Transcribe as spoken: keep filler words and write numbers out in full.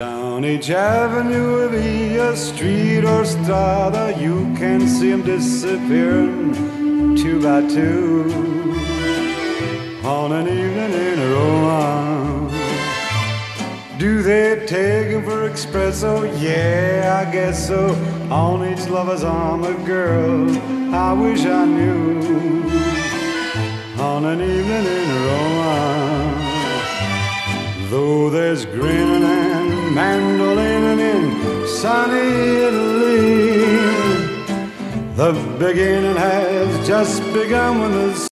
Down each avenue or via street or strada, you can see them disappearing two by two on an evening in Roma. Do they take them for espresso? Yeah, I guess so. On each lover's arm a girl I wish I knew on an evening in Roma. Though there's grinning and mandolin in sunny Italy, the beginning has just begun when the